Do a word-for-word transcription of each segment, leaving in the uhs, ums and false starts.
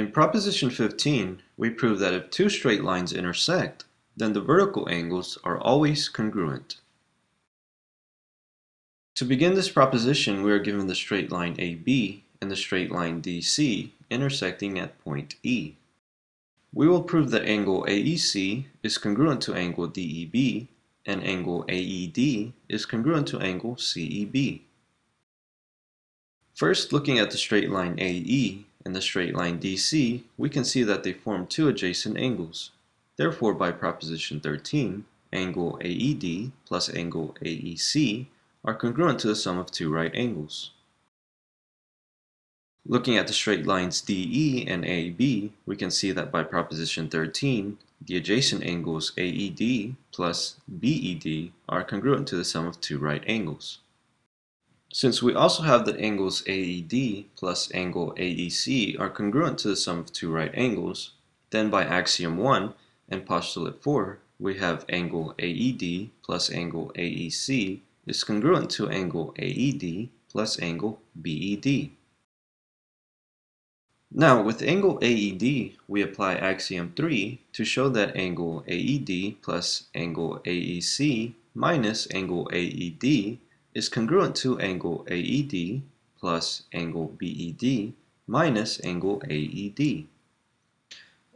In Proposition fifteen, we prove that if two straight lines intersect, then the vertical angles are always congruent. To begin this proposition, we are given the straight line A B and the straight line D C intersecting at point E. We will prove that angle A E C is congruent to angle D E B and angle A E D is congruent to angle C E B. First, looking at the straight line A E and the straight line D C, we can see that they form two adjacent angles. Therefore, by Proposition thirteen, angle A E D plus angle A E C are congruent to the sum of two right angles. Looking at the straight lines D E and A B, we can see that by Proposition thirteen, the adjacent angles A E D plus B E D are congruent to the sum of two right angles. Since we also have that angles A E D plus angle A E C are congruent to the sum of two right angles, then by Axiom one and Postulate four, we have angle A E D plus angle A E C is congruent to angle A E D plus angle B E D. Now, with angle A E D, we apply Axiom three to show that angle A E D plus angle A E C minus angle A E D is congruent to angle A E D plus angle B E D minus angle A E D.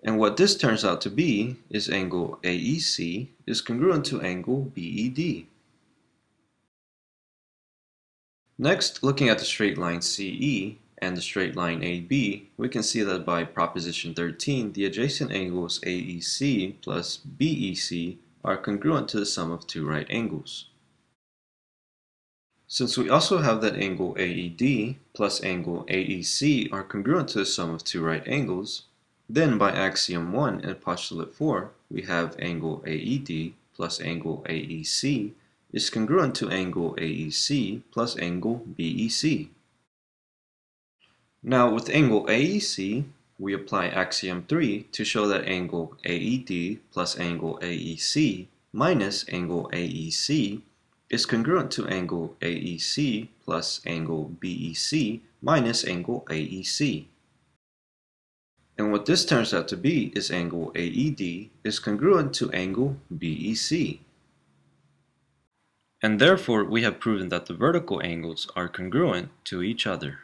And what this turns out to be is angle A E C is congruent to angle B E D. Next, looking at the straight line C E, and the straight line A B, we can see that by Proposition thirteen, the adjacent angles A E C plus B E C are congruent to the sum of two right angles. Since we also have that angle A E D plus angle A E C are congruent to the sum of two right angles, then by Axiom one and Postulate four, we have angle A E D plus angle A E C is congruent to angle A E C plus angle B E C. Now, with angle A E C, we apply Axiom three to show that angle A E D plus angle A E C minus angle A E C is congruent to angle A E C plus angle B E C minus angle A E C. And what this turns out to be is angle A E D is congruent to angle B E C. And therefore, we have proven that the vertical angles are congruent to each other.